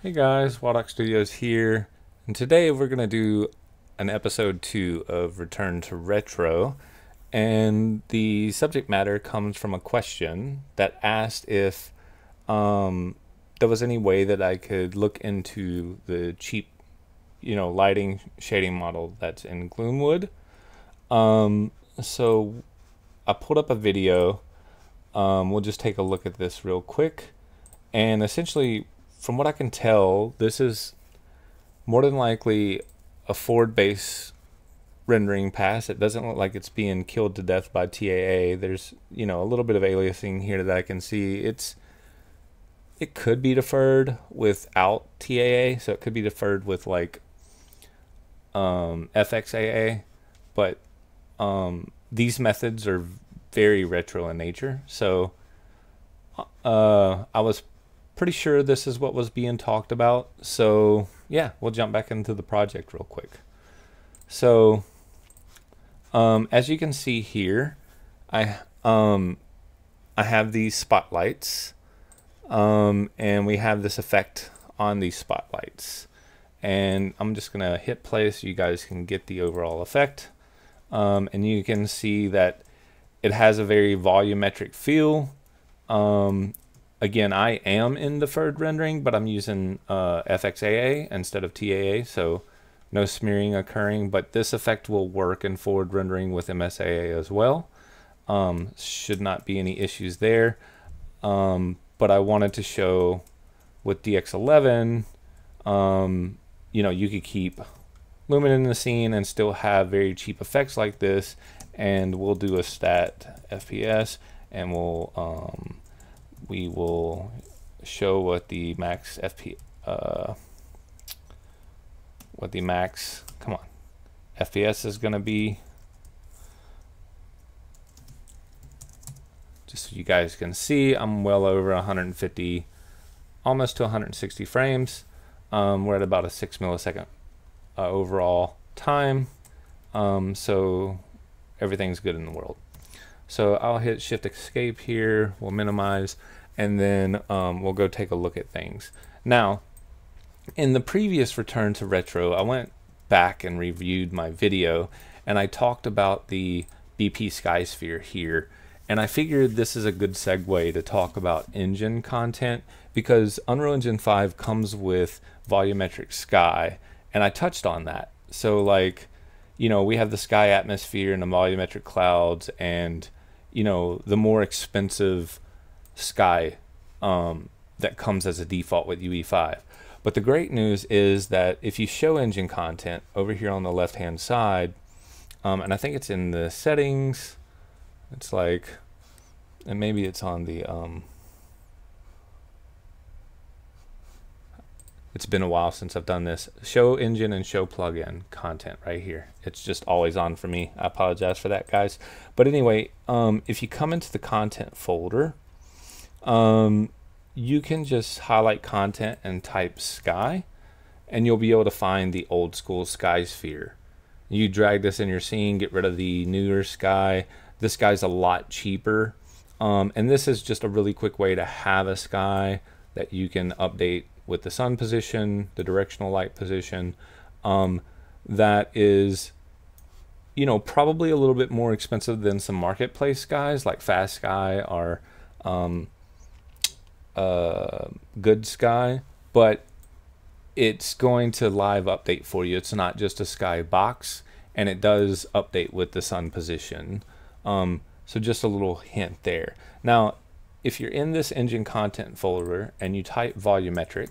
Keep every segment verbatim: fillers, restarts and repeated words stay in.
Hey guys, Wild Ox Studios here, and today we're going to do an episode two of Return to Retro, and the subject matter comes from a question that asked if um, there was any way that I could look into the cheap, you know, lighting shading model that's in Gloomwood. Um, so I pulled up a video. Um, we'll just take a look at this real quick, and essentially, from what I can tell, this is more than likely a Ford base rendering pass. It doesn't look like it's being killed to death by T A A. There's, you know, a little bit of aliasing here that I can see. It's, it could be deferred without T A A, so it could be deferred with like um, F X A A, but um, these methods are very retro in nature. So uh, I was pretty sure this is what was being talked about. So yeah, we'll jump back into the project real quick. So um, as you can see here, I um, I have these spotlights, um, and we have this effect on these spotlights. And I'm just gonna hit play so you guys can get the overall effect. Um, and you can see that it has a very volumetric feel. Um, Again, I am in deferred rendering, but I'm using uh, F X A A instead of T A A, so no smearing occurring, but this effect will work in forward rendering with M S A A as well. Um, should not be any issues there, um, but I wanted to show with D X eleven, um, you know, you could keep Lumen in the scene and still have very cheap effects like this, and we'll do a stat F P S, and we'll... Um, we will show what the max F P, uh, what the max, come on, F P S is going to be, just so you guys can see, I'm well over one hundred fifty, almost to one hundred sixty frames. Um, we're at about a six millisecond uh, overall time. Um, so everything's good in the world. So I'll hit Shift Escape here, we'll minimize, and then um, we'll go take a look at things. Now, in the previous Return to Retro, I went back and reviewed my video, and I talked about the B P SkySphere here, and I figured this is a good segue to talk about engine content, because Unreal Engine five comes with volumetric sky, and I touched on that. So like, you know, we have the sky atmosphere and the volumetric clouds, and you know, the more expensive sky um, that comes as a default with U E five. But the great news is that if you show engine content over here on the left hand side, um, and I think it's in the settings, it's like, and maybe it's on the, um, it's been a while since I've done this, show engine and show plugin content right here. It's just always on for me. I apologize for that, guys. But anyway, um, if you come into the content folder, um, you can just highlight content and type sky, and you'll be able to find the old school sky sphere. You drag this in your scene, get rid of the newer sky. This guy's a lot cheaper. Um, and this is just a really quick way to have a sky that you can update with the sun position, the directional light position, um, that is, you know, probably a little bit more expensive than some marketplace skies like Fast Sky or um, uh, Good Sky, but it's going to live update for you. It's not just a sky box, and it does update with the sun position. Um, so just a little hint there. Now, if you're in this engine content folder and you type volumetric,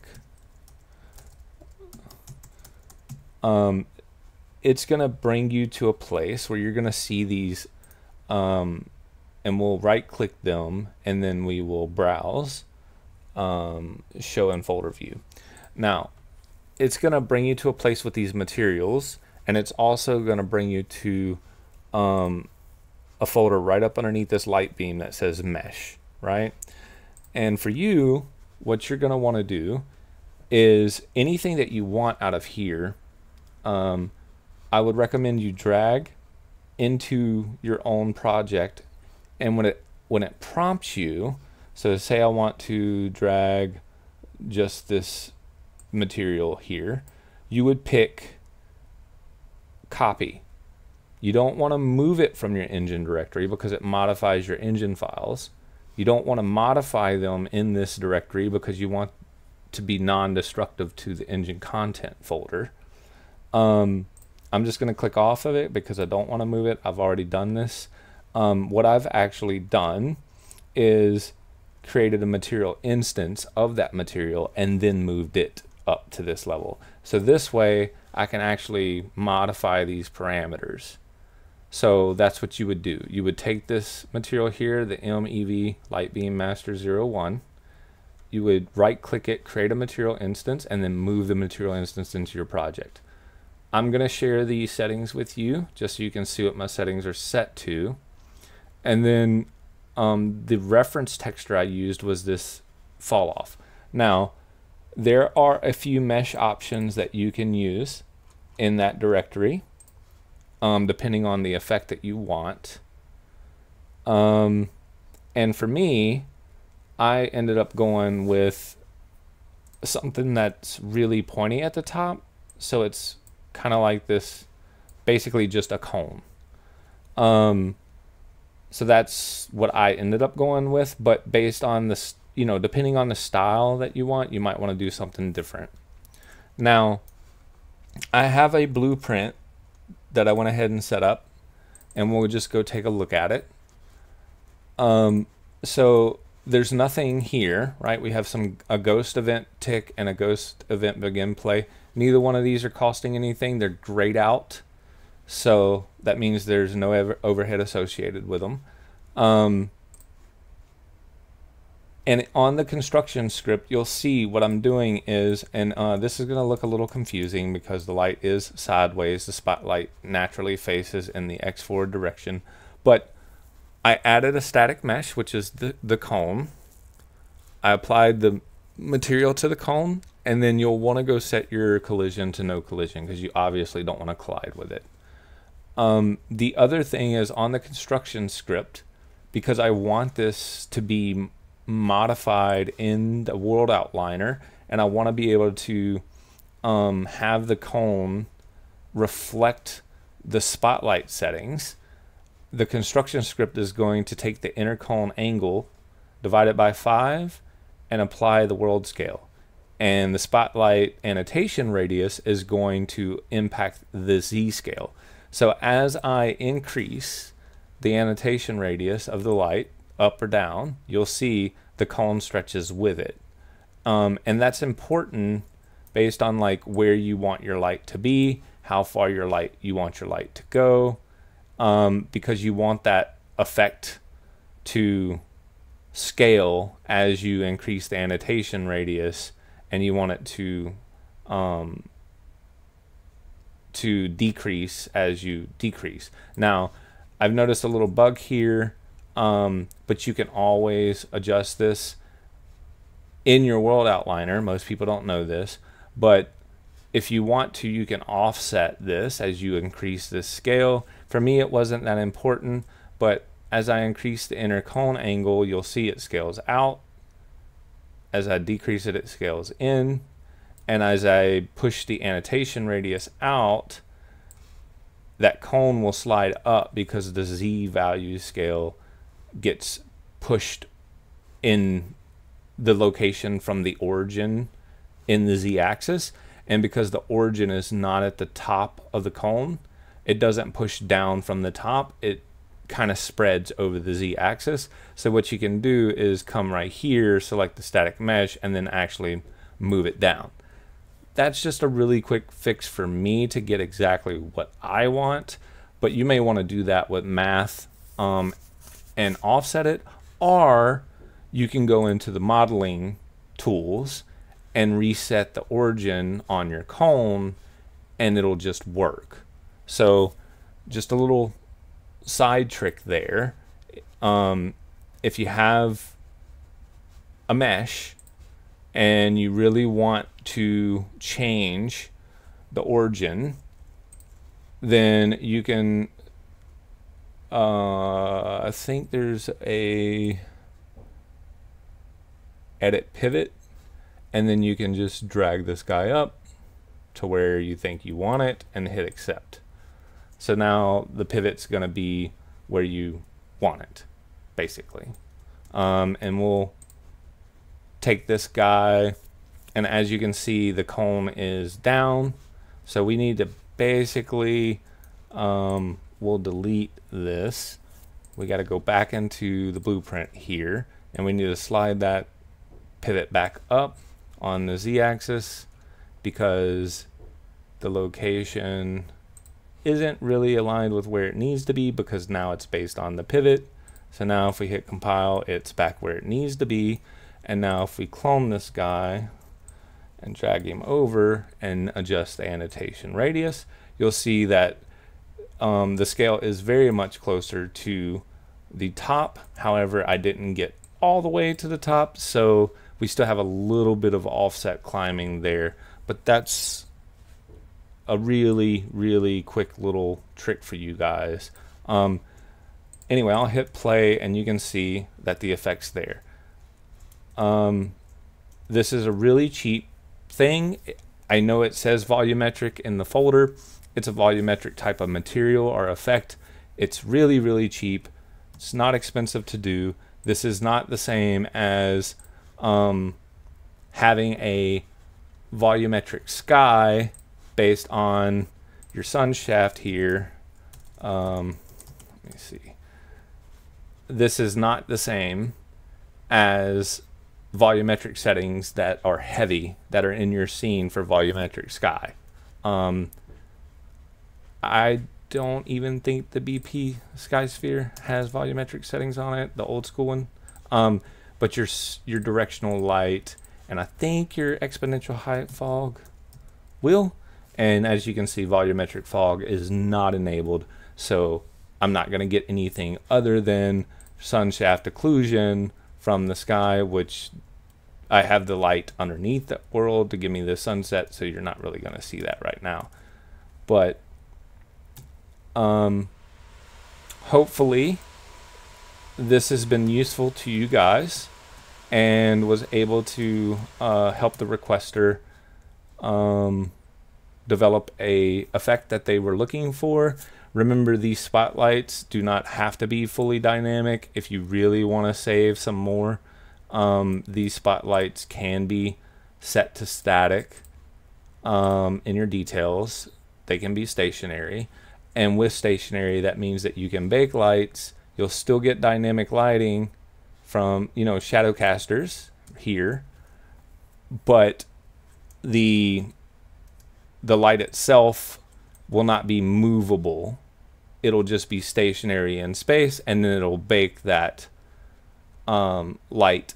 um, it's going to bring you to a place where you're going to see these, um, and we'll right click them, and then we will browse, um, show in folder view. Now, it's going to bring you to a place with these materials, and it's also going to bring you to um, a folder right up underneath this light beam that says mesh. Right? And for you, what you're going to want to do is anything that you want out of here, um, I would recommend you drag into your own project. And when it, when it prompts you, so say I want to drag just this material here, you would pick copy. You don't want to move it from your engine directory because it modifies your engine files. You don't want to modify them in this directory because you want to be non-destructive to the engine content folder. Um, I'm just going to click off of it because I don't want to move it. I've already done this. Um, what I've actually done is created a material instance of that material and then moved it up to this level. So this way I can actually modify these parameters. So that's what you would do. You would take this material here, the M E V Light Beam Master zero one. You would right click it, create a material instance, and then move the material instance into your project. I'm going to share these settings with you just so you can see what my settings are set to. And then um, the reference texture I used was this fall off. Now, there are a few mesh options that you can use in that directory, um, depending on the effect that you want. Um, and for me, I ended up going with something that's really pointy at the top. So it's kind of like this, basically just a cone. Um, so that's what I ended up going with, but based on this, you know, depending on the style that you want, you might want to do something different. Now, I have a blueprint that I went ahead and set up, and we'll just go take a look at it. Um, so there's nothing here, right? We have some a ghost event tick and a ghost event begin play. Neither one of these are costing anything. They're grayed out. So that means there's no ever overhead associated with them. Um, and on the construction script, you'll see what I'm doing is, and uh, this is going to look a little confusing because the light is sideways. The spotlight naturally faces in the X forward direction. But I added a static mesh, which is the, the cone. I applied the material to the cone. And then you'll want to go set your collision to no collision because you obviously don't want to collide with it. Um, the other thing is on the construction script, because I want this to be modified in the world outliner, and I want to be able to um, have the cone reflect the spotlight settings, the construction script is going to take the inner cone angle, divide it by five, and apply the world scale. And the spotlight annotation radius is going to impact the Z scale. So as I increase the annotation radius of the light up or down, you'll see the cone stretches with it. Um, and that's important based on like where you want your light to be, how far your light you want your light to go, um, because you want that effect to scale as you increase the annotation radius. And you want it to um, to decrease as you decrease. Now, I've noticed a little bug here, um, but you can always adjust this in your world outliner. Most people don't know this, but if you want to, you can offset this as you increase this scale. For me, it wasn't that important, but as I increase the inner cone angle, you'll see it scales out. As I decrease it, it scales in. And as I push the annotation radius out, that cone will slide up because the Z value scale gets pushed in the location from the origin in the Z axis. And because the origin is not at the top of the cone, it doesn't push down from the top. It kind of spreads over the Z axis. So what you can do is come right here, select the static mesh, and then actually move it down. That's just a really quick fix for me to get exactly what I want, but you may want to do that with math um, and offset it, or you can go into the modeling tools and reset the origin on your cone and it'll just work. So just a little side trick there. Um, if you have a mesh and you really want to change the origin, then you can uh, I think there's a edit pivot, and then you can just drag this guy up to where you think you want it and hit accept. So now the pivot's going to be where you want it, basically. Um, and we'll take this guy, and as you can see, the cone is down. So we need to basically, um, we'll delete this. We got to go back into the blueprint here, and we need to slide that pivot back up on the Z-axis because the location isn't really aligned with where it needs to be because now it's based on the pivot. So now if we hit compile, it's back where it needs to be. And now if we clone this guy and drag him over and adjust the annotation radius, you'll see that um, the scale is very much closer to the top. However, I didn't get all the way to the top, so we still have a little bit of offset climbing there, but that's a really, really quick little trick for you guys. Um, anyway, I'll hit play and you can see that the effect's there. Um, this is a really cheap thing. I know it says volumetric in the folder. It's a volumetric type of material or effect. It's really, really cheap. It's not expensive to do. This is not the same as um, having a volumetric sky based on your sun shaft here. Um, let me see. This is not the same as volumetric settings that are heavy, that are in your scene for volumetric sky. Um, I don't even think the B P SkySphere has volumetric settings on it, the old school one. Um, but your your directional light, and I think your exponential height fog will. And as you can see, volumetric fog is not enabled. So I'm not going to get anything other than sun shaft occlusion from the sky, which I have the light underneath that world to give me the sunset. So you're not really going to see that right now. But um, hopefully this has been useful to you guys and was able to uh, help the requester um, develop a effect that they were looking for. Remember, these spotlights do not have to be fully dynamic. If you really want to save some more, um, these spotlights can be set to static um, in your details. They can be stationary, and with stationary, that means that you can bake lights. You'll still get dynamic lighting from, you know, shadow casters here, but the the light itself will not be movable. It'll just be stationary in space, and then it'll bake that um, light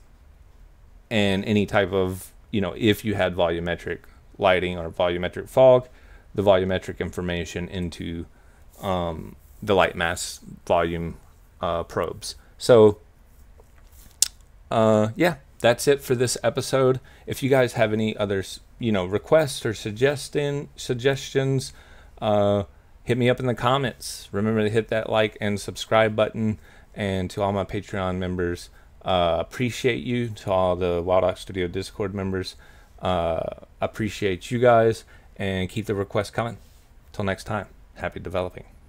and any type of, you know, if you had volumetric lighting or volumetric fog, the volumetric information into um, the Lightmass volume uh, probes. So uh, yeah, that's it for this episode. If you guys have any other, you know, requests or suggestion suggestions, uh, hit me up in the comments. Remember to hit that like and subscribe button. And to all my Patreon members, uh, appreciate you. To all the Wild Ox Studio Discord members, uh, appreciate you guys, and keep the requests coming. Till next time, happy developing.